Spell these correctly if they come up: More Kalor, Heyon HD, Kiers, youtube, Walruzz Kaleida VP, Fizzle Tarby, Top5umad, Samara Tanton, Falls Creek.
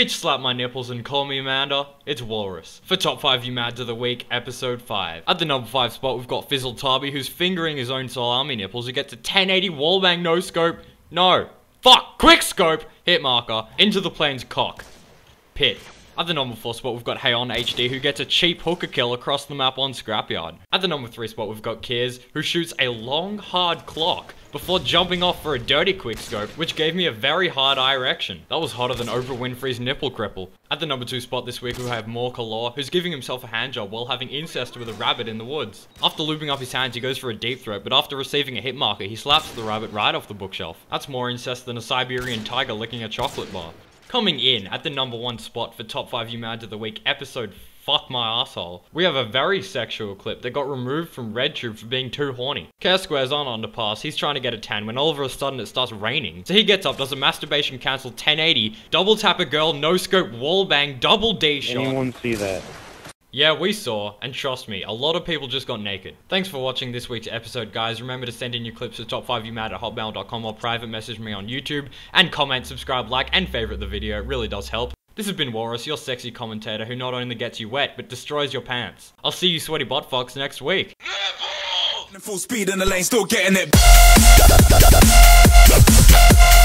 Bitch slap my nipples and call me Amanda, it's Walruzz. For Top 5 Umads of the Week, Episode 5. At the number 5 spot, we've got Fizzle Tarby, who's fingering his own salami nipples, who gets a 1080 wallbang no scope, quick scope, hit marker, into the plane's cock, pit. At the number 4 spot, we've got Heyon HD, who gets a cheap hooker kill across the map on Scrapyard. At the number 3 spot, we've got Kiers, who shoots a long, hard clock before jumping off for a dirty quickscope, which gave me a very hard eye erection. That was hotter than Oprah Winfrey's nipple cripple. At the number 2 spot this week, we have More Kalor, who's giving himself a handjob while having incest with a rabbit in the woods. After looping up his hands, he goes for a deep throat, but after receiving a hit marker, he slaps the rabbit right off the bookshelf. That's more incest than a Siberian tiger licking a chocolate bar. Coming in at the number 1 spot for Top 5 Umads of the Week, episode Fuck My Asshole, we have a very sexual clip that got removed from RedTube for being too horny. K-Square's on underpass, he's trying to get a tan when all of a sudden it starts raining. So he gets up, does a masturbation cancel 1080, double tap a girl, no scope, wall bang, double D shot. Anyone see that? Yeah, we saw, and trust me, a lot of people just got naked. Thanks for watching this week's episode, guys. Remember to send in your clips to top5umad@hotmail.com or private message me on YouTube, and comment, subscribe, like, and favorite the video. It really does help. This has been Walruzz, your sexy commentator who not only gets you wet, but destroys your pants. I'll see you sweaty butt fucks next week. Full speed in the lane, still getting it.